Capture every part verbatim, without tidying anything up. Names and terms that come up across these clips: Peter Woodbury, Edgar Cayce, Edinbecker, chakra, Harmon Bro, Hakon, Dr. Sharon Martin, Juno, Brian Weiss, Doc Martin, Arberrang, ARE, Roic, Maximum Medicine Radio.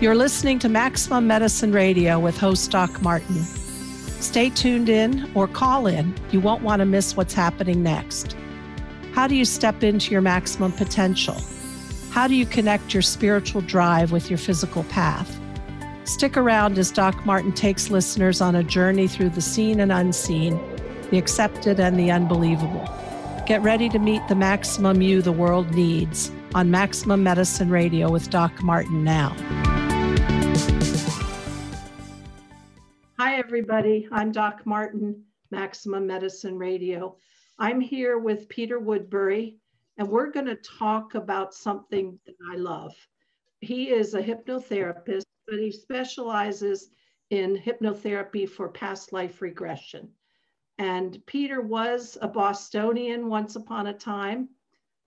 You're listening to Maximum Medicine Radio with host Doc Martin. Stay tuned in or call in. You won't want to miss what's happening next. How do you step into your maximum potential? How do you connect your spiritual drive with your physical path? Stick around as Doc Martin takes listeners on a journey through the seen and unseen, the accepted and the unbelievable. Get ready to meet the maximum you the world needs on Maximum Medicine Radio with Doc Martin now. Hi, everybody. I'm Doc Martin, Maximum Medicine Radio. I'm here with Peter Woodbury, and we're going to talk about something that I love. He is a hypnotherapist, but he specializes in hypnotherapy for past life regression. And Peter was a Bostonian once upon a time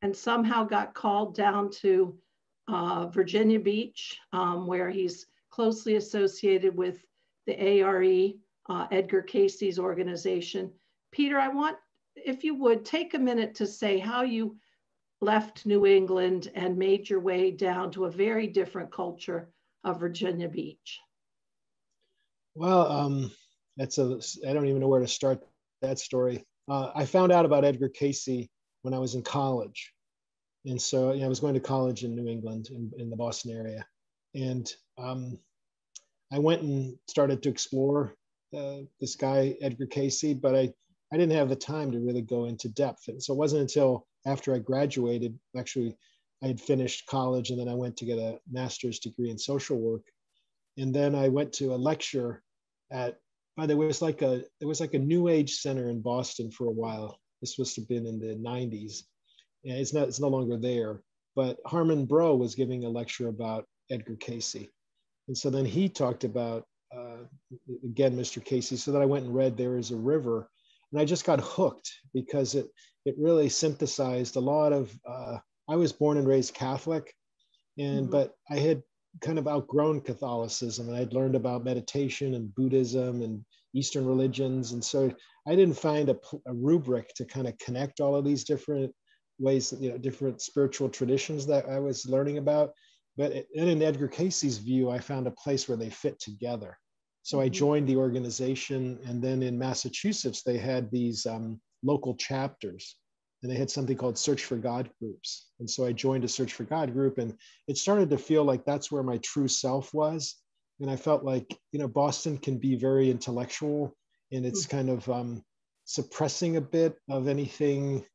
and somehow got called down to uh, Virginia Beach, um, where he's closely associated with the A R E, uh, Edgar Cayce's organization. Peter, I want, if you would, take a minute to say how you left New England and made your way down to a very different culture of Virginia Beach. Well, um, that's a, I don't even know where to start that story. Uh, I found out about Edgar Cayce when I was in college. And so, you know, I was going to college in New England, in, in the Boston area. And um, I went and started to explore uh, this guy, Edgar Cayce, but I, I didn't have the time to really go into depth. And so it wasn't until after I graduated, actually, I had finished college and then I went to get a master's degree in social work. And then I went to a lecture at, by the way, it was like a, it was like a new age center in Boston for a while. This must have been in the nineties. And it's not, it's no longer there, but Harmon Bro was giving a lecture about Edgar Cayce. And so then he talked about, uh, again, Mister Cayce. So then I went and read There Is a River. And I just got hooked because it, it really synthesized a lot of, uh, I was born and raised Catholic, and mm-hmm. but I had kind of outgrown Catholicism. And I'd learned about meditation and Buddhism and Eastern religions. And so I didn't find a, a rubric to kind of connect all of these different ways, you know, different spiritual traditions that I was learning about. But in Edgar Cayce's view, I found a place where they fit together. So I joined the organization. And then in Massachusetts, they had these um, local chapters. And they had something called Search for God groups. And so I joined a Search for God group. And it started to feel like that's where my true self was. And I felt like, you know, Boston can be very intellectual. And it's kind of um, suppressing a bit of anything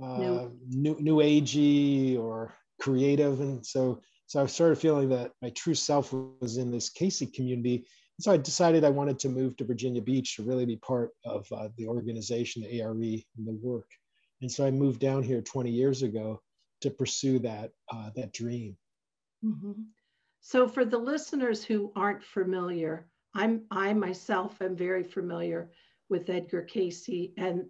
uh, no. new, new agey or creative. And so... So I started feeling that my true self was in this Cayce community. And so I decided I wanted to move to Virginia Beach to really be part of uh, the organization, the A R E, and the work. And so I moved down here twenty years ago to pursue that, uh, that dream. Mm-hmm. So for the listeners who aren't familiar, I'm, I myself am very familiar with Edgar Cayce, and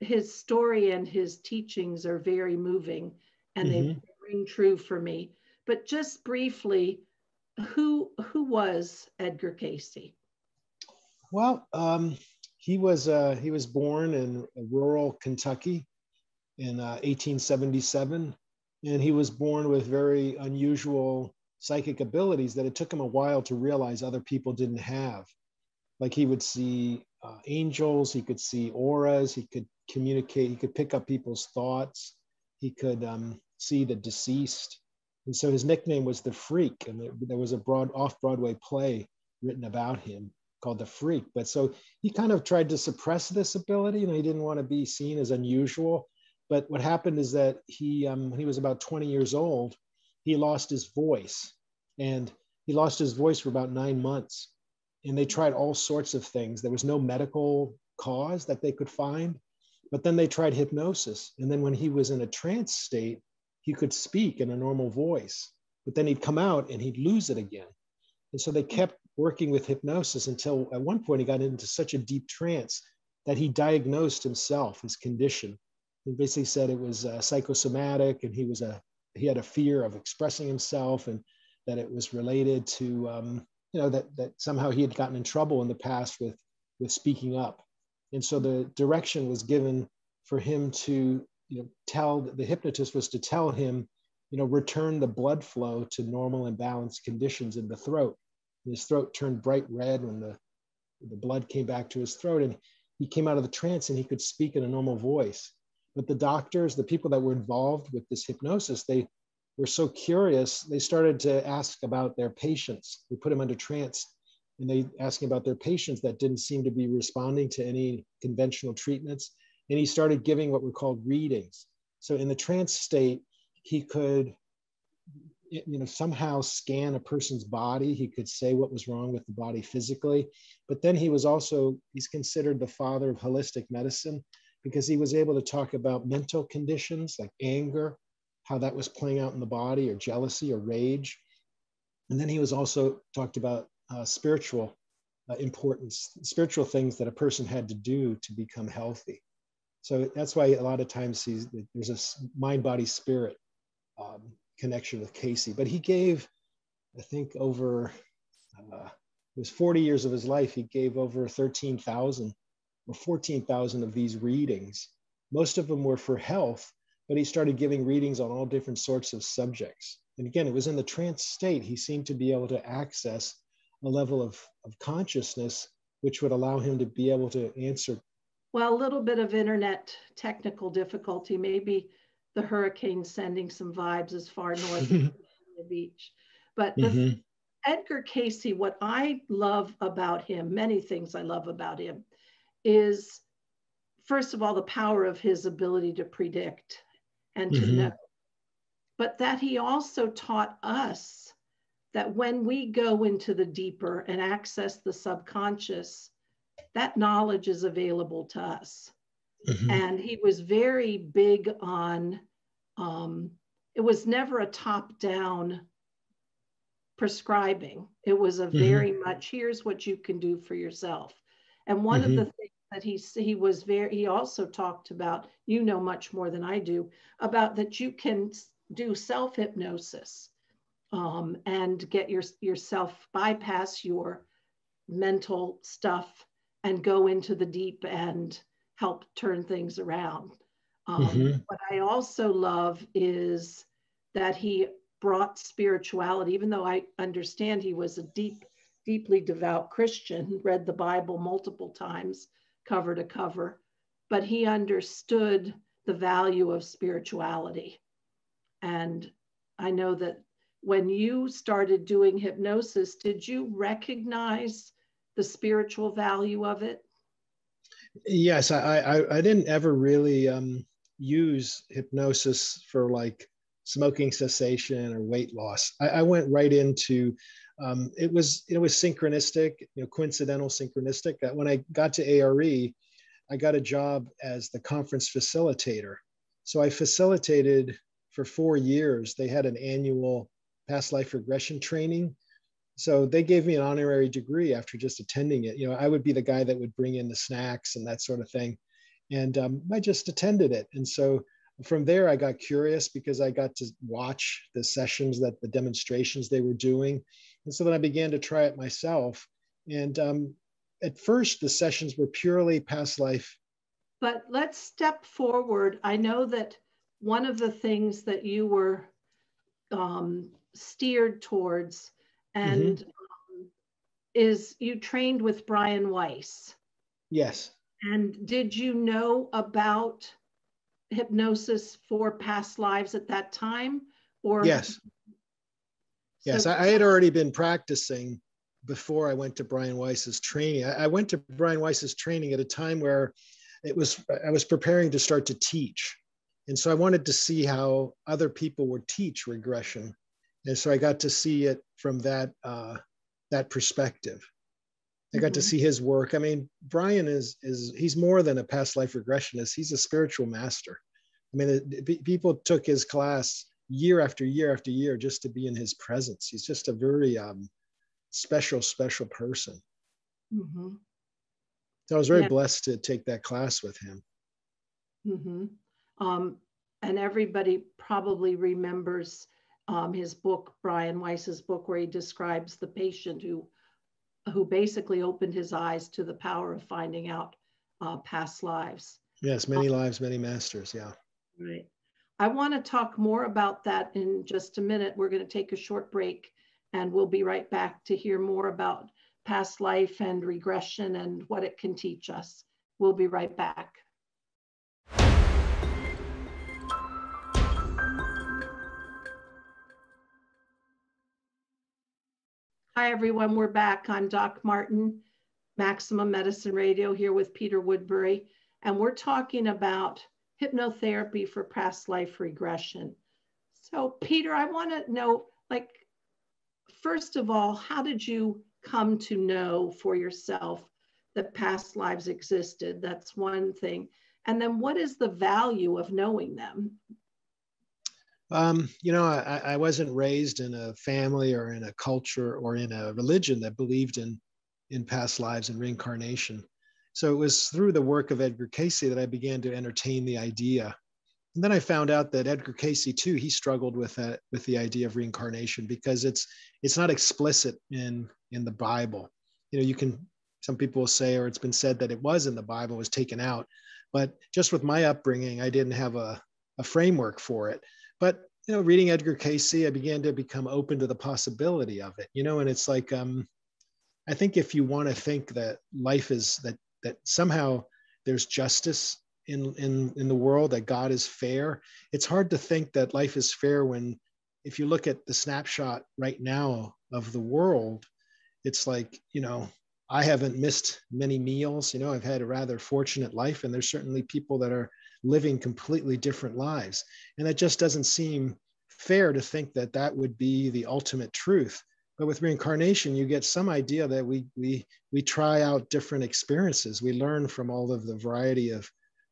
his story and his teachings are very moving, and mm-hmm. they ring true for me. But just briefly, who who was Edgar Cayce? Well, um, he was uh, he was born in rural Kentucky in uh, eighteen seventy-seven, and he was born with very unusual psychic abilities that it took him a while to realize other people didn't have. Like he would see uh, angels, he could see auras, he could communicate, he could pick up people's thoughts, he could um, see the deceased. And so his nickname was The Freak. And there was a broad off-Broadway play written about him called The Freak. But so he kind of tried to suppress this ability, and he didn't want to be seen as unusual. But what happened is that he, um, when he was about twenty years old, he lost his voice. And he lost his voice for about nine months. And they tried all sorts of things. There was no medical cause that they could find. But then they tried hypnosis. And then when he was in a trance state, he could speak in a normal voice, but then he'd come out and he'd lose it again. And so they kept working with hypnosis until at one point he got into such a deep trance that he diagnosed himself, his condition. He basically said it was uh, psychosomatic, and he was a he had a fear of expressing himself, and that it was related to um, you know, that that somehow he had gotten in trouble in the past with with speaking up. And so the direction was given for him to, you know, tell, the hypnotist was to tell him, you know, return the blood flow to normal and balanced conditions in the throat. And his throat turned bright red when the, the blood came back to his throat, and he came out of the trance and he could speak in a normal voice. But the doctors, the people that were involved with this hypnosis, they were so curious, they started to ask about their patients. They put him under trance and they asked him about their patients that didn't seem to be responding to any conventional treatments. And he started giving what were called readings. So in the trance state, he could, you know, somehow scan a person's body. He could say what was wrong with the body physically. But then he was also, he's considered the father of holistic medicine because he was able to talk about mental conditions like anger, how that was playing out in the body, or jealousy or rage. And then he was also talked about uh, spiritual uh, importance, spiritual things that a person had to do to become healthy. So that's why a lot of times he's, there's a mind, body, spirit um, connection with Cayce. But he gave, I think over, uh, it was forty years of his life, he gave over thirteen thousand or fourteen thousand of these readings. Most of them were for health, but he started giving readings on all different sorts of subjects. And again, it was in the trance state. He seemed to be able to access a level of, of consciousness, which would allow him to be able to answer. Well, a little bit of internet technical difficulty, maybe the hurricane sending some vibes as far north as the beach. But mm-hmm. the, Edgar Cayce, what I love about him, many things I love about him, is first of all, the power of his ability to predict and to mm-hmm. know, but that he also taught us that when we go into the deeper and access the subconscious, that knowledge is available to us. Mm-hmm. And he was very big on, um, it was never a top-down prescribing. It was a very mm-hmm. much, here's what you can do for yourself. And one mm-hmm. of the things that he, he was very, he also talked about, you know much more than I do, about that you can do self-hypnosis um, and get your, yourself, bypass your mental stuff and go into the deep and help turn things around. Um, mm-hmm. What I also love is that he brought spirituality, even though I understand he was a deep, deeply devout Christian, read the Bible multiple times, cover to cover, but he understood the value of spirituality. And I know that when you started doing hypnosis, did you recognize the spiritual value of it? Yes, I I, I didn't ever really um, use hypnosis for like smoking cessation or weight loss. I, I went right into, um, it was it was synchronistic, you know, coincidental synchronistic. When I got to A R E, I got a job as the conference facilitator. So I facilitated for four years. They had an annual past life regression training. So they gave me an honorary degree after just attending it. You know, I would be the guy that would bring in the snacks and that sort of thing. And um, I just attended it. And so from there, I got curious because I got to watch the sessions, that the demonstrations they were doing. And so then I began to try it myself. And um, at first, the sessions were purely past life. But let's step forward. I know that one of the things that you were um, steered towards and mm-hmm. um, is you trained with Brian Weiss. Yes. And did you know about hypnosis for past lives at that time? Or yes. So yes, I, I had already been practicing before I went to Brian Weiss's training. I, I went to Brian Weiss's training at a time where it was, I was preparing to start to teach. And so I wanted to see how other people would teach regression. And so I got to see it from that uh, that perspective. I got mm-hmm. to see his work. I mean, Brian is, is he's more than a past life regressionist. He's a spiritual master. I mean, it, it, people took his class year after year after year just to be in his presence. He's just a very um, special, special person. Mm-hmm. So I was very yeah. blessed to take that class with him. Mm-hmm. Um, and everybody probably remembers Um, his book, Brian Weiss's book, where he describes the patient who who basically opened his eyes to the power of finding out uh, past lives. Yes, many um, lives, many masters, yeah. Right. I want to talk more about that in just a minute. We're going to take a short break and we'll be right back to hear more about past life and regression and what it can teach us. We'll be right back. Hi, everyone. We're back. I'm Doc Martin, Maximum Medicine Radio, here with Peter Woodbury. And we're talking about hypnotherapy for past life regression. So, Peter, I want to know, like, first of all, how did you come to know for yourself that past lives existed? That's one thing. And then what is the value of knowing them? Um, you know, I, I wasn't raised in a family or in a culture or in a religion that believed in, in past lives and reincarnation. So it was through the work of Edgar Cayce that I began to entertain the idea. And then I found out that Edgar Cayce too, he struggled with that, with the idea of reincarnation, because it's, it's not explicit in, in the Bible. You know, you can, some people will say, or it's been said that it was in the Bible, was taken out, but just with my upbringing, I didn't have a, a framework for it. But, you know, reading Edgar Cayce, I began to become open to the possibility of it, you know, and it's like, um, I think if you want to think that life is, that, that somehow there's justice in, in, in the world, that God is fair, it's hard to think that life is fair when, if you look at the snapshot right now of the world, it's like, you know, I haven't missed many meals, you know, I've had a rather fortunate life, and there's certainly people that are living completely different lives. And that just doesn't seem fair to think that that would be the ultimate truth. But with reincarnation, you get some idea that we, we, we try out different experiences. We learn from all of the variety of,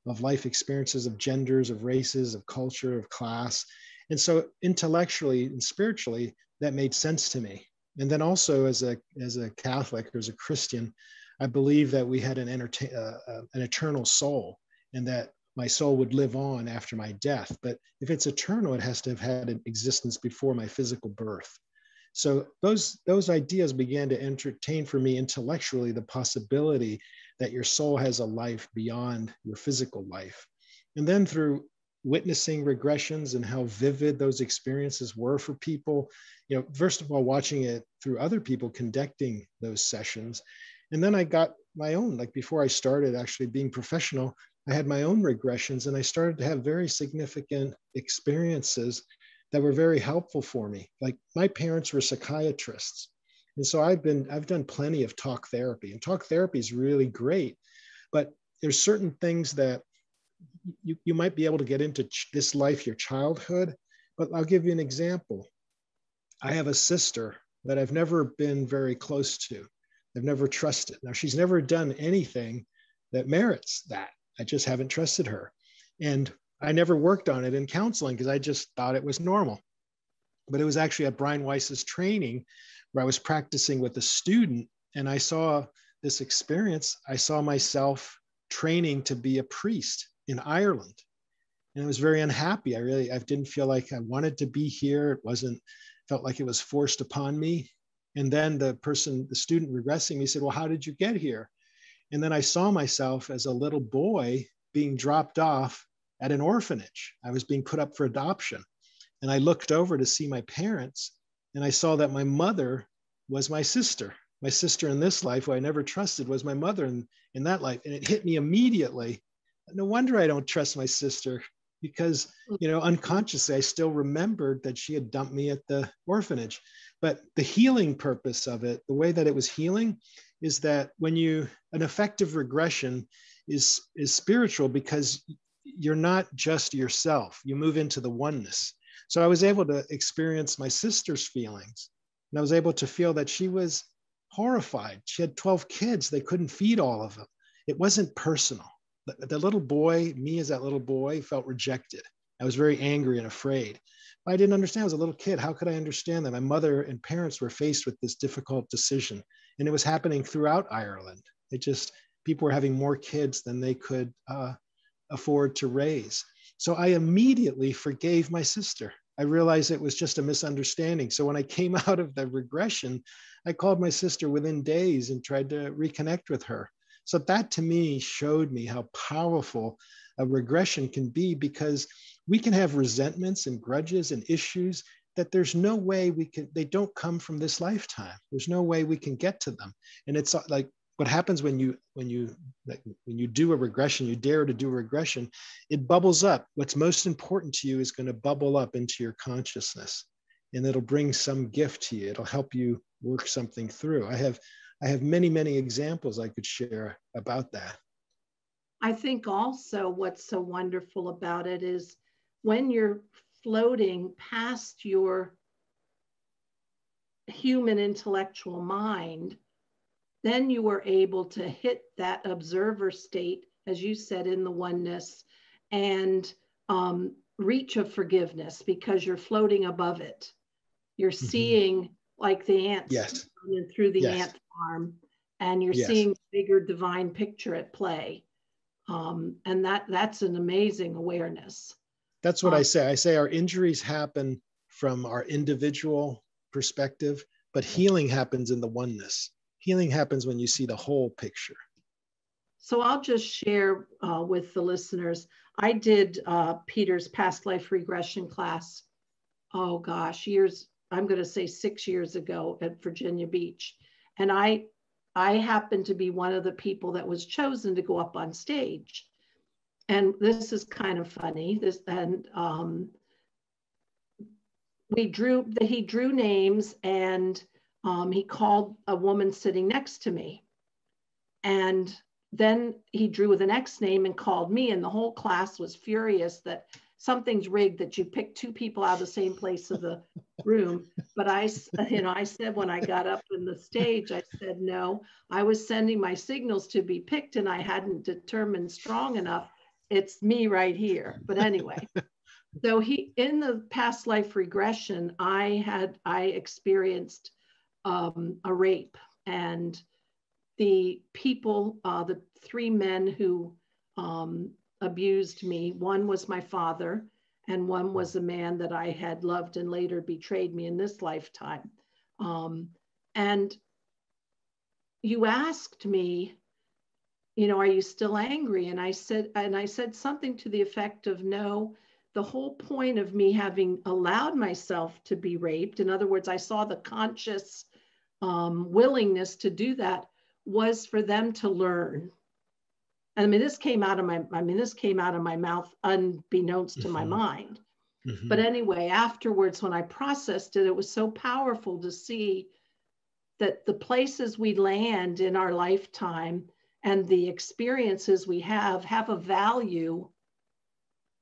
of life experiences, of genders, of races, of culture, of class. And so intellectually and spiritually, that made sense to me. And then also as a, as a Catholic, or as a Christian, I believe that we had an, entertain, uh, uh, an eternal soul, and that my soul would live on after my death. But if it's eternal, it has to have had an existence before my physical birth. So those, those ideas began to entertain for me intellectually the possibility that your soul has a life beyond your physical life. And then through witnessing regressions and how vivid those experiences were for people, you know, first of all, watching it through other people conducting those sessions. And then I got my own, like before I started actually being professional, I had my own regressions, and I started to have very significant experiences that were very helpful for me. Like my parents were psychiatrists. And so I've been, I've done plenty of talk therapy, and talk therapy is really great, but there's certain things that you, you might be able to get into ch- this life, your childhood, but I'll give you an example. I have a sister that I've never been very close to. I've never trusted. Now, she's never done anything that merits that. I just haven't trusted her. And I never worked on it in counseling because I just thought it was normal. But it was actually at Brian Weiss's training where I was practicing with a student, and I saw this experience. I saw myself training to be a priest in Ireland. And I was very unhappy. I really, I didn't feel like I wanted to be here. It wasn't, felt like it was forced upon me. And then the person, the student regressing me said, well, how did you get here? And then I saw myself as a little boy being dropped off at an orphanage. I was being put up for adoption. And I looked over to see my parents, and I saw that my mother was my sister. My sister in this life, who I never trusted, was my mother in, in that life. And it hit me immediately. No wonder I don't trust my sister, because, you know, unconsciously, I still remembered that she had dumped me at the orphanage. But the healing purpose of it, the way that it was healing, is that when you, an effective regression is, is spiritual, because you're not just yourself, you move into the oneness. So I was able to experience my sister's feelings, and I was able to feel that she was horrified. She had twelve kids, they couldn't feed all of them. It wasn't personal. The, the little boy, me as that little boy, felt rejected. I was very angry and afraid. I didn't understand. I was a little kid. How could I understand that? My mother and parents were faced with this difficult decision, and it was happening throughout Ireland. It just, people were having more kids than they could uh, afford to raise. So I immediately forgave my sister. I realized it was just a misunderstanding. So when I came out of the regression, I called my sister within days and tried to reconnect with her. So that to me showed me how powerful a regression can be, because we can have resentments and grudges and issues that there's no way we can, they don't come from this lifetime. There's no way we can get to them. And it's like, what happens when you, when you, when you do a regression, you dare to do a regression, it bubbles up. What's most important to you is going to bubble up into your consciousness, and it'll bring some gift to you. It'll help you work something through. I have, I have many, many examples I could share about that. I think also what's so wonderful about it is when you're floating past your human intellectual mind, then you were able to hit that observer state, as you said, in the oneness, and um, reach of forgiveness, because you're floating above it. You're mm-hmm. seeing like the ants yes. through the yes. ant farm, and you're yes. seeing the bigger divine picture at play. Um, and that that's an amazing awareness. That's what um, I say. I say our injuries happen from our individual perspective, but healing happens in the oneness. Healing happens when you see the whole picture. So I'll just share uh, with the listeners, I did uh, Peter's past life regression class, oh gosh, years, I'm gonna say six years ago at Virginia Beach. And I, I happened to be one of the people that was chosen to go up on stage. And this is kind of funny. This and um, we drew, he drew names, and Um, he called a woman sitting next to me, and then he drew the next name and called me, and the whole class was furious that something's rigged, that you picked two people out of the same place of the room. But I, you know, I said when I got up on the stage, I said, no, I was sending my signals to be picked, and I hadn't determined strong enough. It's me right here. But anyway. So he, in the past life regression, I had, I experienced Um, a rape, and the people, uh, the three men who um, abused me, one was my father, and one was a man that I had loved and later betrayed me in this lifetime. Um, and you asked me, you know, are you still angry? And I said, and I said something to the effect of, no, the whole point of me having allowed myself to be raped, in other words, I saw the conscious Um, willingness to do that, was for them to learn. And I mean, this came out of my, I mean, this came out of my mouth unbeknownst mm-hmm. to my mind. Mm-hmm. But anyway, afterwards, when I processed it, it was so powerful to see that the places we land in our lifetime and the experiences we have, have a value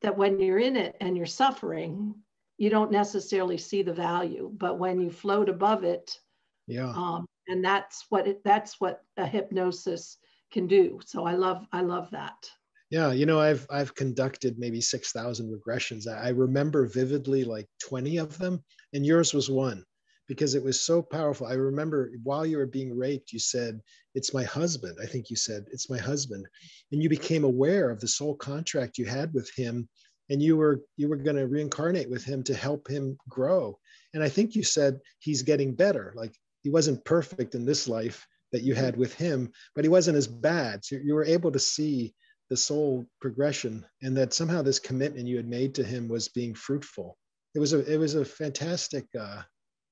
that when you're in it and you're suffering, you don't necessarily see the value, but when you float above it, yeah. Um, and that's what it, that's what a hypnosis can do. So I love, I love that. Yeah. You know, I've, I've conducted maybe six thousand regressions. I remember vividly like twenty of them, and yours was one, because it was so powerful. I remember while you were being raped, you said, it's my husband. I think you said, it's my husband. And you became aware of the soul contract you had with him, and you were, you were going to reincarnate with him to help him grow. And I think you said, he's getting better. Like, he wasn't perfect in this life that you had with him, but he wasn't as bad. So you were able to see the soul progression, and that somehow this commitment you had made to him was being fruitful. It was a, it was a fantastic uh,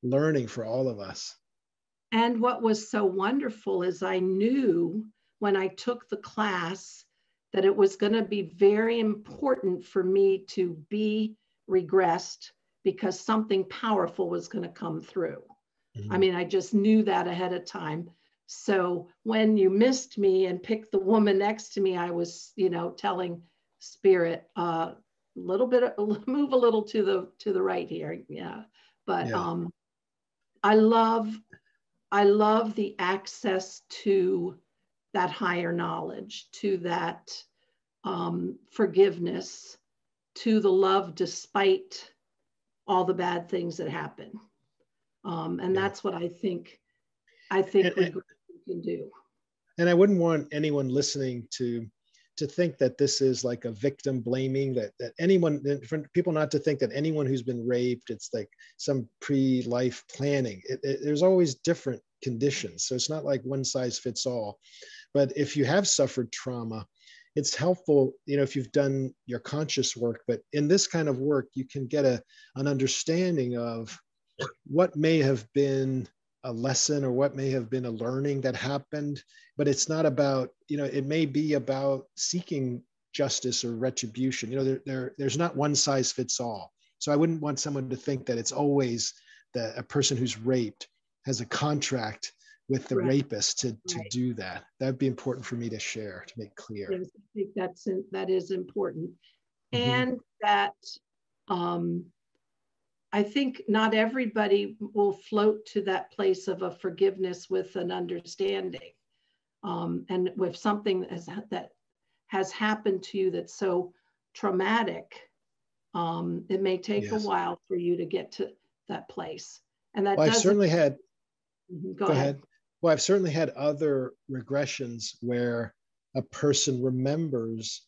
learning for all of us. And what was so wonderful is I knew when I took the class that it was going to be very important for me to be regressed, because something powerful was going to come through. I mean, I just knew that ahead of time. So when you missed me and picked the woman next to me, I was, you know, telling spirit a uh, little bit, move a little to the to the right here. Yeah, but yeah. Um, I love, I love the access to that higher knowledge, to that um, forgiveness, to the love despite all the bad things that happen. Um, and yeah. that's what I think, I think and, we and, can do. And I wouldn't want anyone listening to to think that this is like a victim blaming, that that anyone, for people not to think that anyone who's been raped, it's like some pre-life planning. It, it, there's always different conditions. So it's not like one size fits all. But if you have suffered trauma, it's helpful, you know, if you've done your conscious work, but in this kind of work, you can get a, an understanding of what may have been a lesson or what may have been a learning that happened, but it's not about, you know, it may be about seeking justice or retribution. You know, there, there, there's not one size fits all. So I wouldn't want someone to think that it's always that a person who's raped has a contract with the right. rapist to, to right. do that. That'd be important for me to share, to make clear. Yes, I think that's, that is important. Mm-hmm. And that, um, I think not everybody will float to that place of a forgiveness with an understanding. Um, and with something that has, that has happened to you that's so traumatic, um, it may take yes. a while for you to get to that place. And that well, doesn't- I've certainly had, mm-hmm. go, go ahead. ahead. Well, I've certainly had other regressions where a person remembers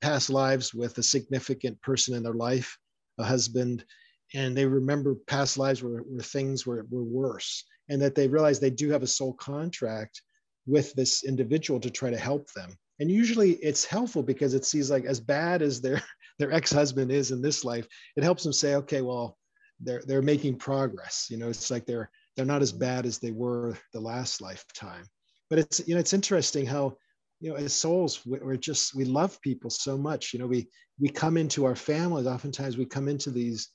past lives with a significant person in their life, a husband, and they remember past lives where, where things were, were worse, and that they realize they do have a soul contract with this individual to try to help them. And usually it's helpful because it sees, like, as bad as their, their ex-husband is in this life, it helps them say, okay, well, they're, they're making progress. You know, it's like they're, they're not as bad as they were the last lifetime. But it's, you know, it's interesting how, you know, as souls, we're just, we love people so much. You know, we, we come into our families, oftentimes we come into these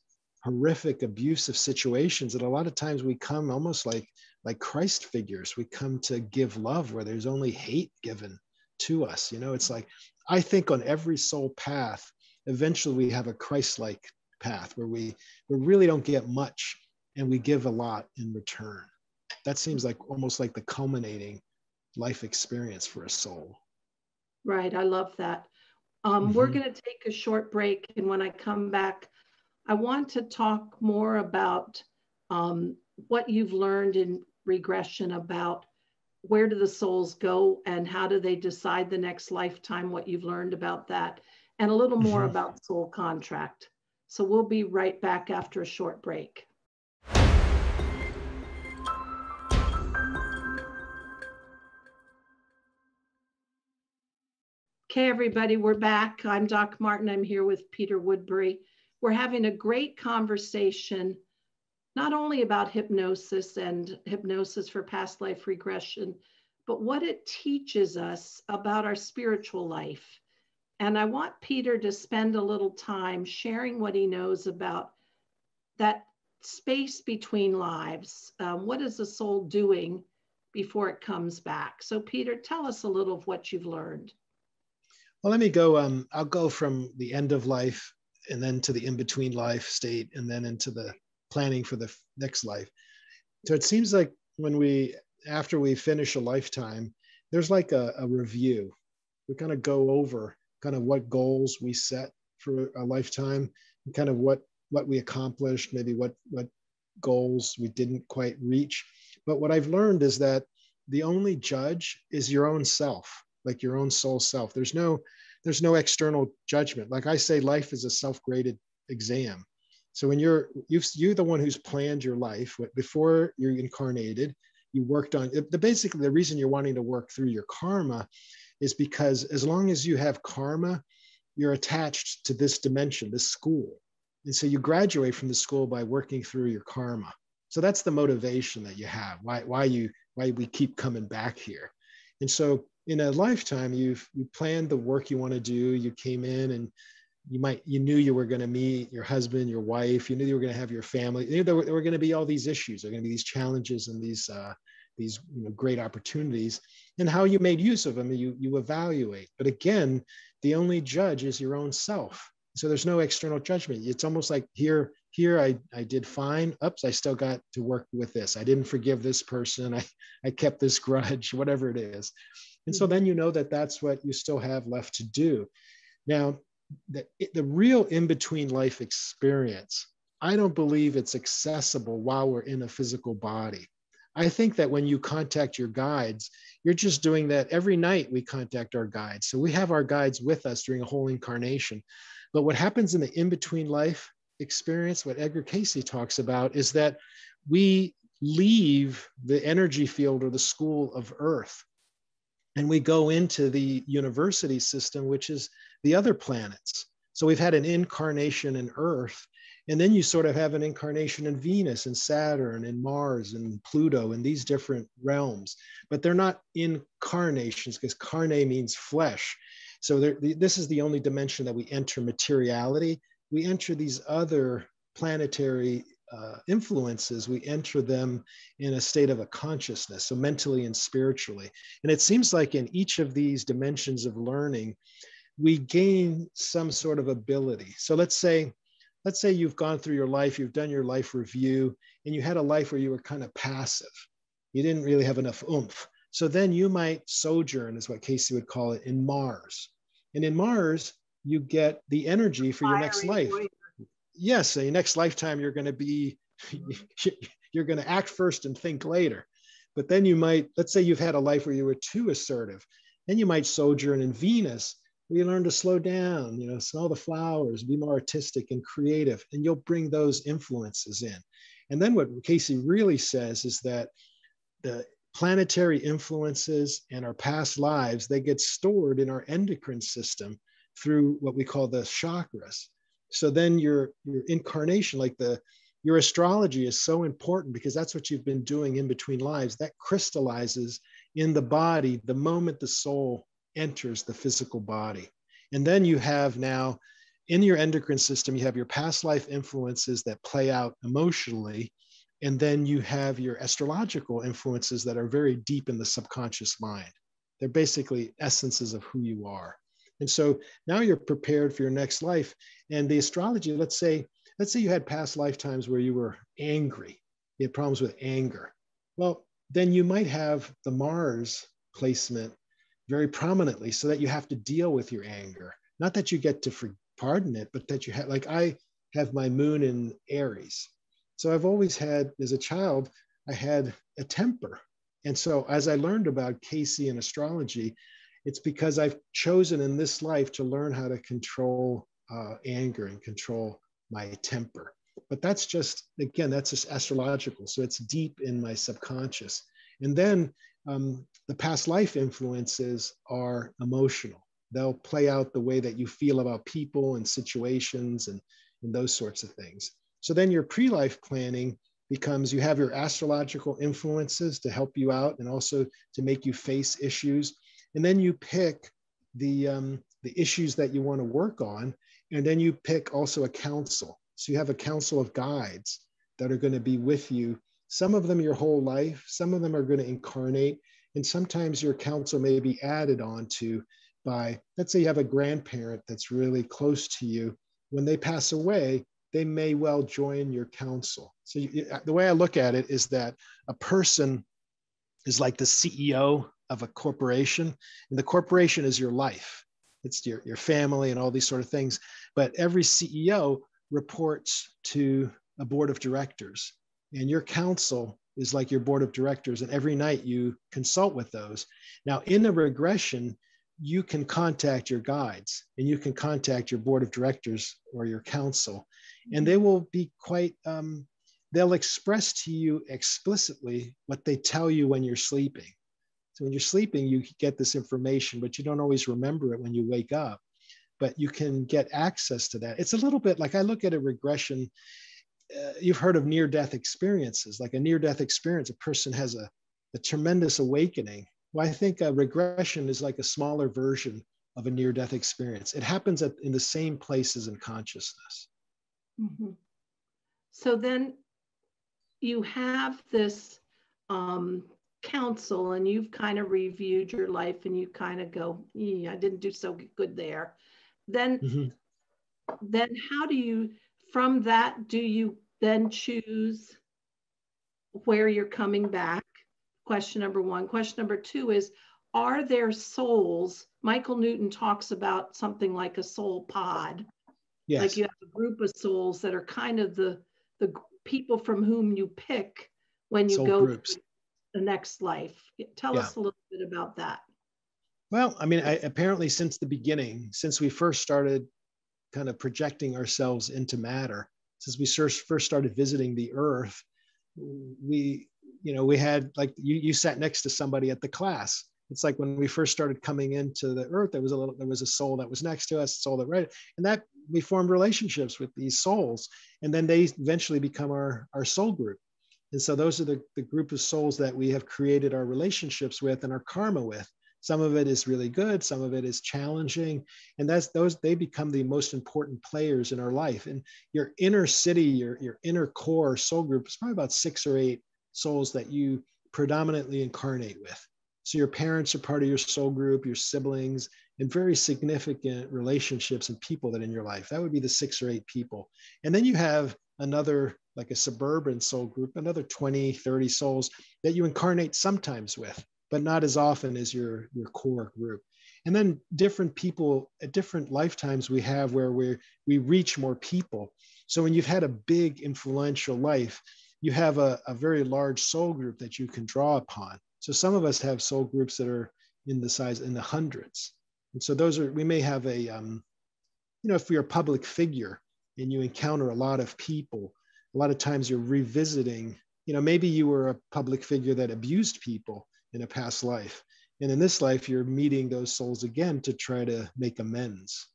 horrific abusive situations that a lot of times we come almost like like Christ figures. We come to give love where there's only hate given to us. You know, it's like, I think on every soul path, eventually we have a Christ-like path where we, we really don't get much and we give a lot in return. That seems like almost like the culminating life experience for a soul. Right, I love that. Um, mm-hmm. We're gonna take a short break, and when I come back, I want to talk more about um, what you've learned in regression about where do the souls go and how do they decide the next lifetime, what you've learned about that, and a little more mm-hmm. about soul contract. So we'll be right back after a short break. Okay, everybody, we're back. I'm Doc Martin. I'm here with Peter Woodbury. We're having a great conversation, not only about hypnosis and hypnosis for past life regression, but what it teaches us about our spiritual life. And I want Peter to spend a little time sharing what he knows about that space between lives. Um, what is the soul doing before it comes back? So Peter, tell us a little of what you've learned. Well, let me go, um, I'll go from the end of life and then to the in-between life state, and then into the planning for the next life. So it seems like when we, after we finish a lifetime, there's like a, a review. We kind of go over kind of what goals we set for a lifetime, and kind of what, what we accomplished, maybe what, what goals we didn't quite reach. But what I've learned is that the only judge is your own self, like your own soul self. There's no, There's no external judgment. Like I say, life is a self-graded exam. So when you're, you've, you're the one who's planned your life. Before you're incarnated, you worked on, the, basically the reason you're wanting to work through your karma is because as long as you have karma, you're attached to this dimension, this school. And so you graduate from the school by working through your karma. So that's the motivation that you have, why, why, you, why we keep coming back here. And so in a lifetime, you've you planned the work you want to do. You came in and you might, you knew you were going to meet your husband, your wife. You knew you were going to have your family. You knew there were, there were going to be all these issues. There are going to be these challenges and these uh, these you know, great opportunities. And how you made use of them, you you evaluate. But again, the only judge is your own self. So there's no external judgment. It's almost like here here I I did fine. Oops, I still got to work with this. I didn't forgive this person. I I kept this grudge. Whatever it is. And so then you know that that's what you still have left to do. Now, the, the real in-between life experience, I don't believe it's accessible while we're in a physical body. I think that when you contact your guides, you're just doing that. Every night we contact our guides. So we have our guides with us during a whole incarnation. But what happens in the in-between life experience, what Edgar Cayce talks about, is that we leave the energy field or the school of Earth, and we go into the university system, which is the other planets. So we've had an incarnation in Earth, and then you sort of have an incarnation in Venus and Saturn and Mars and Pluto and these different realms, but they're not incarnations because carne means flesh. So there, this is the only dimension that we enter materiality. We enter these other planetary uh, influences. We enter them in a state of a consciousness, so mentally and spiritually. And it seems like in each of these dimensions of learning, we gain some sort of ability. So let's say, Let's say you've gone through your life, you've done your life review, and you had a life where you were kind of passive. You didn't really have enough oomph. So then you might sojourn, is what Cayce would call it, in Mars. And in Mars, you get the energy for your next life. Yes, so your next lifetime, you're going to be, you're going to act first and think later. But then you might, let's say you've had a life where you were too assertive. Then you might sojourn in Venus. We learn to slow down, you know, smell the flowers, be more artistic and creative, and you'll bring those influences in. And then what Cayce really says is that the planetary influences and our past lives, they get stored in our endocrine system through what we call the chakras. So then your, your incarnation, like the, your astrology is so important because that's what you've been doing in between lives. That crystallizes in the body the moment the soul enters the physical body. And then you have now in your endocrine system, you have your past life influences that play out emotionally. And then you have your astrological influences that are very deep in the subconscious mind. They're basically essences of who you are. And so now you're prepared for your next life. And the astrology, let's say, let's say you had past lifetimes where you were angry, you had problems with anger. Well, then you might have the Mars placement very prominently so that you have to deal with your anger. Not that you get to for, pardon it, but that you have, like I have my moon in Aries. So I've always had, as a child, I had a temper. And so as I learned about Cayce and astrology, it's because I've chosen in this life to learn how to control uh, anger and control my temper. But that's just, again, that's just astrological. So it's deep in my subconscious. And then um, the past life influences are emotional. They'll play out the way that you feel about people and situations and, and those sorts of things. So then your pre-life planning becomes, you have your astrological influences to help you out and also to make you face issues. And then you pick the, um, the issues that you want to work on. And then you pick also a council. So you have a council of guides that are going to be with you. Some of them your whole life, some of them are going to incarnate, and sometimes your counsel may be added on to by, let's say you have a grandparent that's really close to you. When they pass away, they may well join your counsel. So you, the way I look at it is that a person is like the C E O of a corporation, and the corporation is your life. It's your, your family and all these sort of things, but every C E O reports to a board of directors. And your council is like your board of directors, and every night you consult with those. Now, in a regression, you can contact your guides, and you can contact your board of directors or your council, and they will be quite, um, they'll express to you explicitly what they tell you when you're sleeping. So when you're sleeping, you get this information, but you don't always remember it when you wake up, but you can get access to that. It's a little bit like I look at a regression. Uh, you've heard of near-death experiences, like a near-death experience, a person has a, a tremendous awakening. Well, I think a regression is like a smaller version of a near-death experience. It happens at, in the same places in consciousness. Mm-hmm. So then you have this um, counsel, and you've kind of reviewed your life, and you kind of go, I didn't do so good there. Then, mm-hmm. then how do you... From that, do you then choose where you're coming back? Question number one. Question number two is, are there souls? Michael Newton talks about something like a soul pod. Yes. Like you have a group of souls that are kind of the, the people from whom you pick when you soul go. Groups. the next life. Tell yeah. us a little bit about that. Well, I mean, I, apparently since the beginning, since we first started kind of projecting ourselves into matter, since we first started visiting the earth, we, you know, we had like, you, you sat next to somebody at the class. It's like when we first started coming into the earth, there was a little, there was a soul that was next to us, soul that right, and that we formed relationships with these souls. And then they eventually become our, our soul group. And so those are the, the group of souls that we have created our relationships with and our karma with. Some of it is really good, some of it is challenging, and that's those they become the most important players in our life. And your inner city, your, your inner core soul group is probably about six or eight souls that you predominantly incarnate with. So your parents are part of your soul group, your siblings, and very significant relationships and people that are in your life. That would be the six or eight people. And then you have another, like a suburban soul group, another twenty, thirty souls that you incarnate sometimes with, but not as often as your, your core group. And then different people at different lifetimes we have where we we reach more people. So when you've had a big influential life, you have a, a very large soul group that you can draw upon. So some of us have soul groups that are in the size in the hundreds. And so those are, we may have a, um, you know, if you're a public figure and you encounter a lot of people, a lot of times you're revisiting, you know, maybe you were a public figure that abused people in a past life. And in this life, you're meeting those souls again to try to make amends.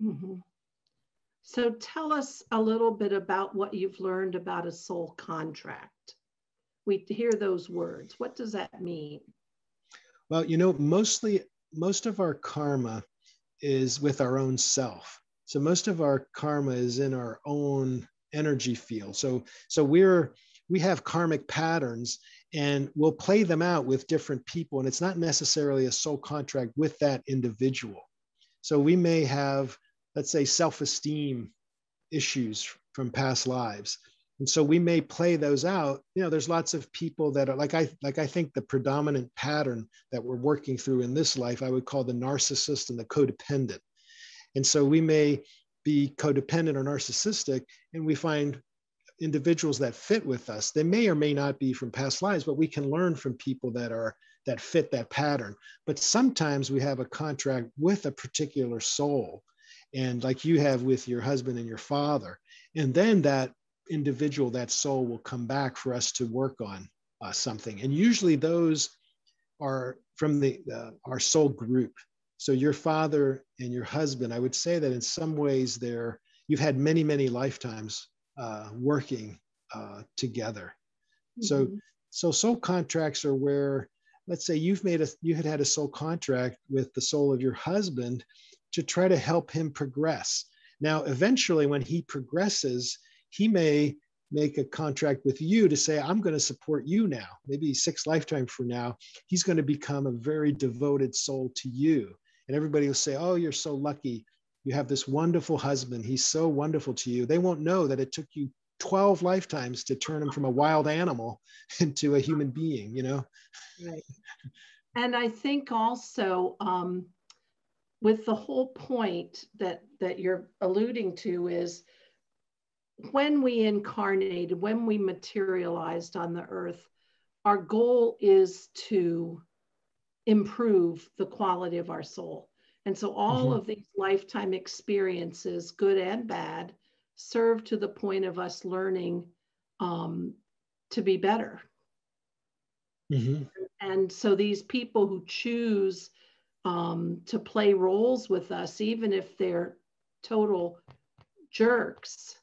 Mm-hmm. So tell us a little bit about what you've learned about a soul contract. We hear those words. What does that mean? Well, you know, mostly, most of our karma is with our own self. So most of our karma is in our own energy field. So, so we're, we have karmic patterns and we'll play them out with different people. And it's not necessarily a soul contract with that individual. So we may have, let's say, self-esteem issues from past lives. And so we may play those out. You know, there's lots of people that are like, I, like I think the predominant pattern that we're working through in this life, I would call the narcissist and the codependent. And so we may be codependent or narcissistic, and we find individuals that fit with us. They may or may not be from past lives, but we can learn from people that are that fit that pattern. But sometimes we have a contract with a particular soul, and like you have with your husband and your father, and then that individual, that soul will come back for us to work on uh, something. And usually those are from the uh, our soul group. So your father and your husband, I would say that in some ways they're, you've had many, many lifetimes uh, working uh, together. Mm-hmm. So, so soul contracts are where, let's say you've made a, you had had a soul contract with the soul of your husband to try to help him progress. Now, eventually when he progresses, he may make a contract with you to say, I'm going to support you now. Maybe six lifetimes from now, he's going to become a very devoted soul to you. And everybody will say, oh, you're so lucky. You have this wonderful husband. He's so wonderful to you. They won't know that it took you twelve lifetimes to turn him from a wild animal into a human being, you know? Right. And I think also um, with the whole point that, that you're alluding to is when we incarnated, when we materialized on the earth, our goal is to improve the quality of our soul. And so all mm-hmm. of these lifetime experiences, good and bad, serve to the point of us learning um, to be better. Mm-hmm. And so these people who choose um, to play roles with us, even if they're total jerks,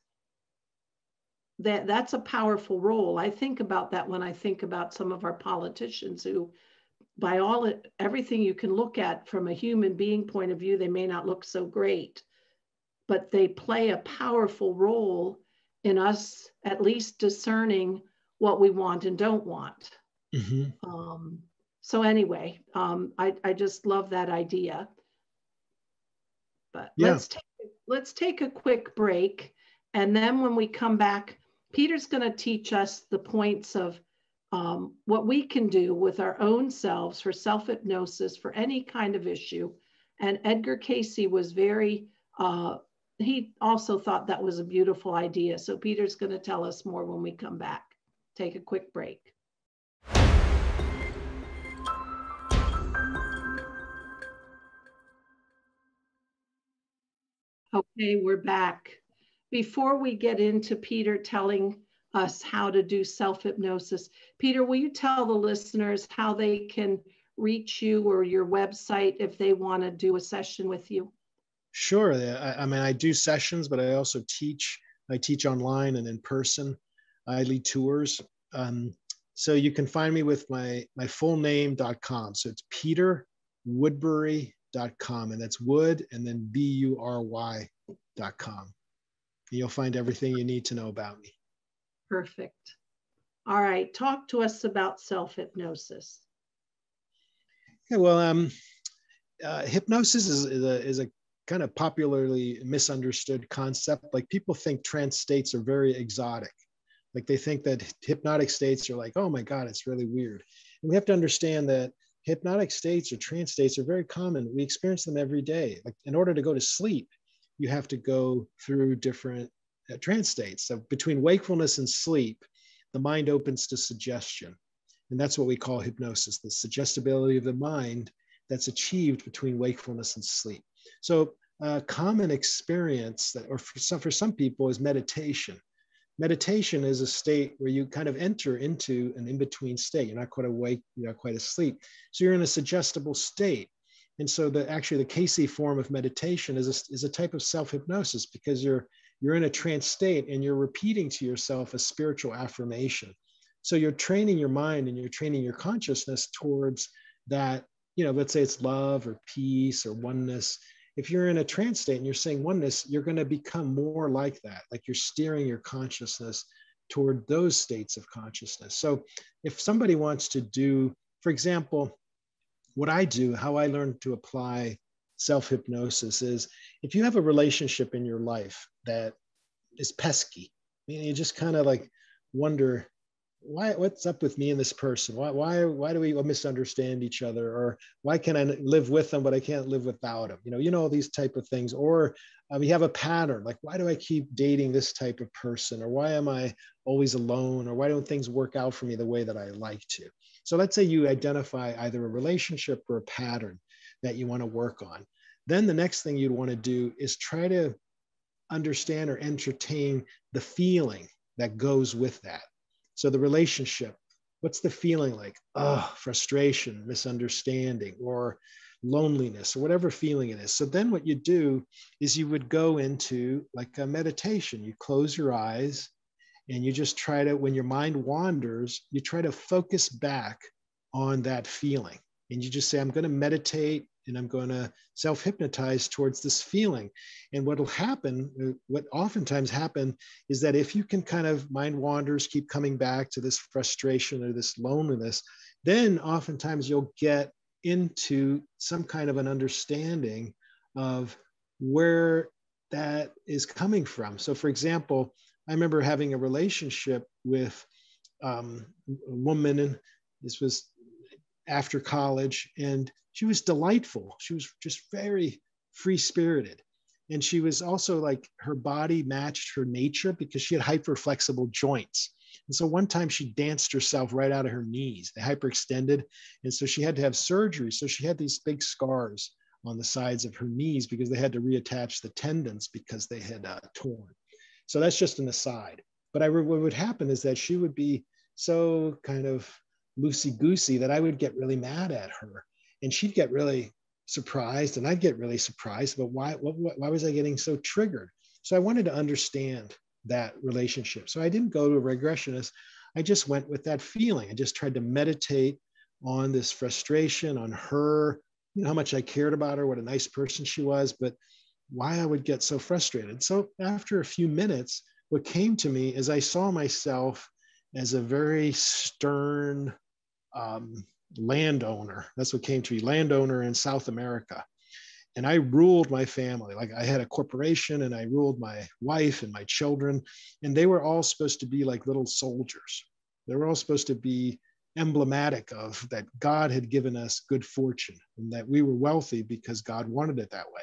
that, that's a powerful role. I think about that when I think about some of our politicians who, by all everything you can look at from a human being point of view, they may not look so great, but they play a powerful role in us at least discerning what we want and don't want. Mm-hmm. Um, so anyway, um, I, I just love that idea. But yeah. let's, take, let's take a quick break. And then when we come back, Peter's going to teach us the points of Um, what we can do with our own selves for self-hypnosis for any kind of issue. And Edgar Cayce was very, uh, he also thought that was a beautiful idea. So Peter's going to tell us more when we come back. Take a quick break. Okay, we're back. Before we get into Peter telling us how to do self-hypnosis, Peter, will you tell the listeners how they can reach you or your website if they want to do a session with you? Sure. I, I mean, I do sessions, but I also teach. I teach online and in person. I lead tours. Um, so you can find me with my, my full name dot com. So it's peter woodbury dot com, and that's Wood and then B U R Y dot com. You'll find everything you need to know about me. Perfect. All right. Talk to us about self-hypnosis. Yeah, well, um, uh, hypnosis is, is, a, is a kind of popularly misunderstood concept. Like, people think trance states are very exotic. Like, they think that hypnotic states are like, oh my God, it's really weird. And we have to understand that hypnotic states or trance states are very common. We experience them every day. Like, in order to go to sleep, you have to go through different uh, trance states. So between wakefulness and sleep, the mind opens to suggestion. And that's what we call hypnosis, the suggestibility of the mind that's achieved between wakefulness and sleep. So a uh, common experience that, or for some, for some people, is meditation. Meditation is a state where you kind of enter into an in-between state. You're not quite awake, you're not quite asleep. So you're in a suggestible state. And so the actually the Cayce form of meditation is a, is a type of self-hypnosis, because you're, you're in a trance state and you're repeating to yourself a spiritual affirmation. So you're training your mind and you're training your consciousness towards that, you know, let's say it's love or peace or oneness. If you're in a trance state and you're saying oneness, you're going to become more like that. Like, you're steering your consciousness toward those states of consciousness. So if somebody wants to do, for example, what I do, how I learned to apply self-hypnosis is, if you have a relationship in your life that is pesky, I mean, you just kind of like wonder, why, what's up with me and this person? Why, why, why do we misunderstand each other? Or why can I live with them, but I can't live without them? You know, you know, all these type of things. Or um, you have a pattern, like, why do I keep dating this type of person? Or why am I always alone? Or why don't things work out for me the way that I like to? So let's say you identify either a relationship or a pattern that you want to work on. Then the next thing you'd want to do is try to understand or entertain the feeling that goes with that. So the relationship, what's the feeling like? Oh, frustration, misunderstanding, or loneliness, or whatever feeling it is. So then what you do is you would go into like a meditation. You close your eyes and you just try to, when your mind wanders, you try to focus back on that feeling. And you just say, I'm going to meditate and I'm going to self-hypnotize towards this feeling. And what'll happen, what oftentimes happen, is that if you can kind of, mind wanders, keep coming back to this frustration or this loneliness, then oftentimes you'll get into some kind of an understanding of where that is coming from. So for example, I remember having a relationship with um, a woman, and this was after college, and she was delightful. She was just very free-spirited. And she was also like, her body matched her nature because she had hyper-flexible joints. And so one time she danced herself right out of her knees. They hyperextended. And so she had to have surgery. So she had these big scars on the sides of her knees because they had to reattach the tendons because they had uh, torn. So that's just an aside. But I, what would happen is that she would be so kind of loosey-goosey that I would get really mad at her. And she'd get really surprised and I'd get really surprised, but why, why, why was I getting so triggered? So I wanted to understand that relationship. So I didn't go to a regressionist. I just went with that feeling. I just tried to meditate on this frustration, on her, you know, how much I cared about her, what a nice person she was, but why I would get so frustrated. So after a few minutes, what came to me is I saw myself as a very stern um, landowner. That's what came to me, landowner in South America. And I ruled my family. Like, I had a corporation and I ruled my wife and my children, and they were all supposed to be like little soldiers. They were all supposed to be emblematic of that God had given us good fortune and that we were wealthy because God wanted it that way.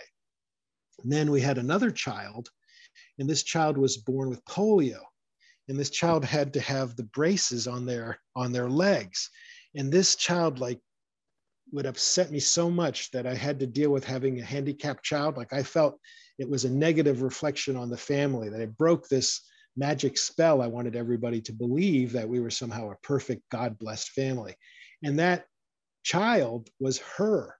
And then we had another child, and this child was born with polio. And this child had to have the braces on their, on their legs. And this child like would upset me so much that I had to deal with having a handicapped child. Like I felt it was a negative reflection on the family, that it broke this magic spell. I wanted everybody to believe that we were somehow a perfect, God-blessed family. And that child was her.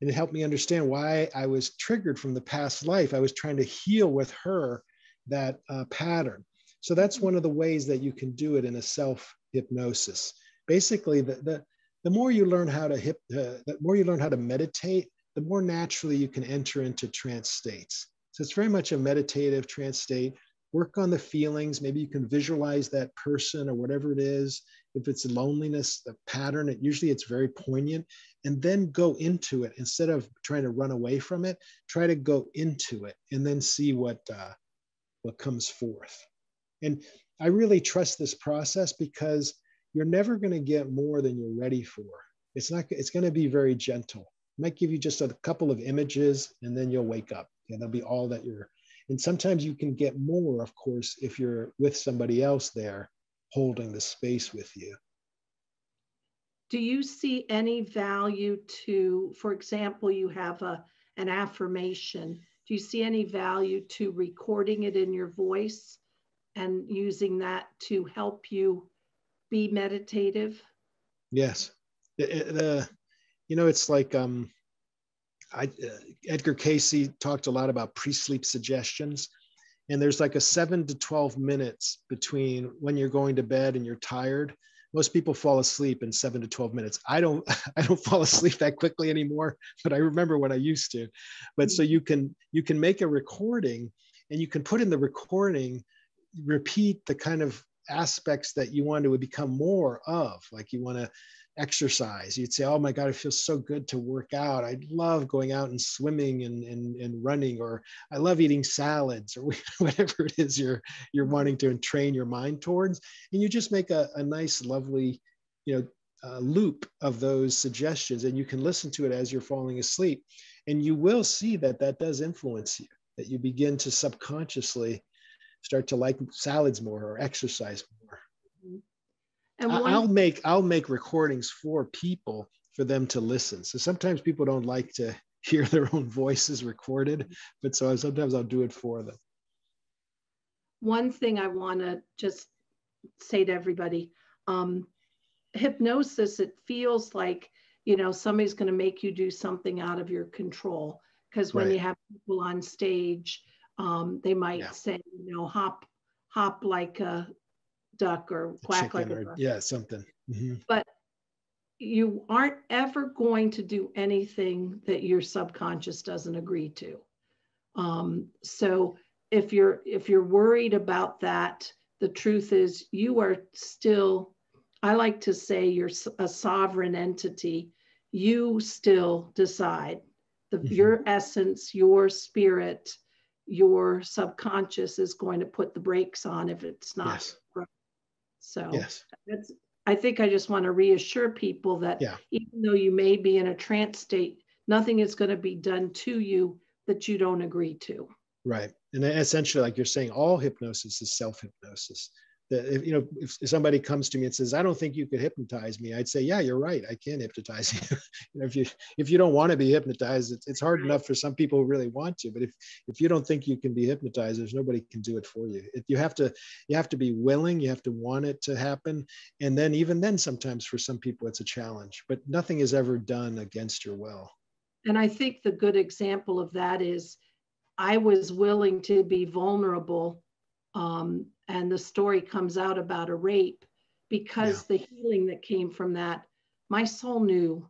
And it helped me understand why I was triggered from the past life. I was trying to heal with her that uh, pattern. So that's one of the ways that you can do it in a self-hypnosis. Basically, the, the, the more you learn how to hip, uh, the more you learn how to meditate, the more naturally you can enter into trance states. So it's very much a meditative trance state. Work on the feelings. Maybe you can visualize that person or whatever it is. If it's loneliness, the pattern, it usually it's very poignant. And then go into it. Instead of trying to run away from it, try to go into it and then see what, uh, what comes forth. And I really trust this process because you're never going to get more than you're ready for. It's not, it's going to be very gentle. It might give you just a couple of images and then you'll wake up and they'll be all that you're. And sometimes you can get more, of course, if you're with somebody else there holding the space with you. Do you see any value to, for example, you have a, an affirmation. Do you see any value to recording it in your voice and using that to help you be meditative? Yes. The, the, you know, it's like... Um, I, uh, Edgar Cayce talked a lot about pre-sleep suggestions, and there's like a seven to twelve minutes between when you're going to bed and you're tired. Most people fall asleep in seven to twelve minutes. I don't, I don't fall asleep that quickly anymore, but I remember when I used to. But so you can, you can make a recording, and you can put in the recording, repeat the kind of aspects that you want to become more of, like you want to exercise. You'd say, oh my God, it feels so good to work out. I love going out and swimming and, and, and running, or I love eating salads, or whatever it is you're, you're wanting to train your mind towards. And you just make a, a nice, lovely, you know, uh, loop of those suggestions, and you can listen to it as you're falling asleep. And you will see that that does influence you, that you begin to subconsciously start to like salads more or exercise more. Mm-hmm. And one, I'll make I'll make recordings for people for them to listen. So sometimes people don't like to hear their own voices recorded, but so sometimes I'll do it for them. One thing I want to just say to everybody, um, hypnosis, it feels like, you know, somebody's going to make you do something out of your control, because when right. you have people on stage, um, they might yeah. say, you know, hop hop like a duck or quack like a duck. Yeah, something. Mm-hmm. But you aren't ever going to do anything that your subconscious doesn't agree to. Um, so if you're if you're worried about that, the truth is you are still, I like to say, you're a sovereign entity. You still decide. The, mm-hmm. Your essence, your spirit, your subconscious is going to put the brakes on if it's not. Yes. So yes. that's, I think I just want to reassure people that yeah. even though you may be in a trance state, nothing is going to be done to you that you don't agree to. Right. And essentially, like you're saying, all hypnosis is self-hypnosis. That if, you know, if somebody comes to me and says, I don't think you could hypnotize me, I'd say, yeah, you're right. I can hypnotize you. You know, if you if you don't want to be hypnotized, it's, it's hard right. enough for some people who really want to. But if if you don't think you can be hypnotized, there's nobody can do it for you. If you have to you have to be willing. You have to want it to happen. And then even then, sometimes for some people, it's a challenge. But nothing is ever done against your will. And I think the good example of that is, I was willing to be vulnerable. Um, and the story comes out about a rape, because yeah. the healing that came from that, my soul knew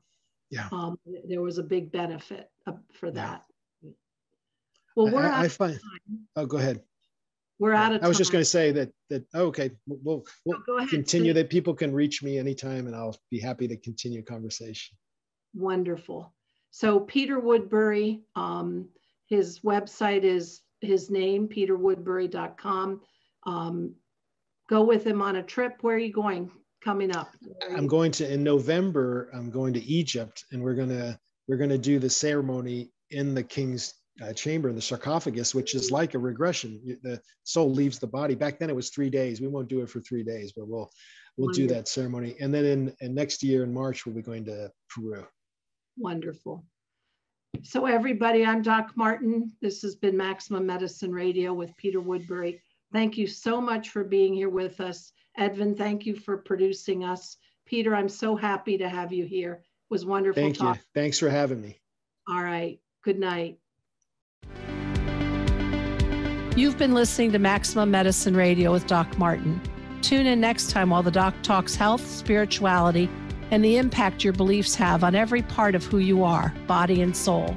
yeah. um, there was a big benefit uh, for that. Yeah. Well, we're I, out I find, of time. Oh, go ahead. We're yeah. out of time. I was just going to say that, that oh, okay, we'll, we'll oh, ahead, continue, please. That people can reach me anytime, and I'll be happy to continue conversation. Wonderful. So Peter Woodbury, um, his website is his name, peter woodbury dot com. Um, go with him on a trip. Where are you going coming up? I'm going to, in November, I'm going to Egypt, and we're going to, we're going to do the ceremony in the king's uh, chamber, in the sarcophagus, which is like a regression. The soul leaves the body. Back then it was three days. We won't do it for three days, but we'll, we'll Wonderful. do that ceremony. And then in, in next year in March, we'll be going to Peru. Wonderful. So everybody, I'm Doc Martin. This has been Maximum Medicine Radio with Peter Woodbury. Thank you so much for being here with us. Edvin, thank you for producing us. Peter, I'm so happy to have you here. It was wonderful talking. Thank you. Thanks for having me. All right. Good night. You've been listening to Maximum Medicine Radio with Doc Martin. Tune in next time while the doc talks health, spirituality, and the impact your beliefs have on every part of who you are, body and soul.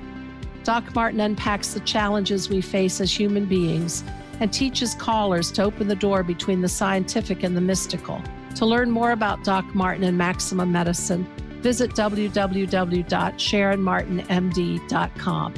Doc Martin unpacks the challenges we face as human beings and teaches callers to open the door between the scientific and the mystical. To learn more about Doc Martin and Maximum Medicine, visit w w w dot sharon martin m d dot com.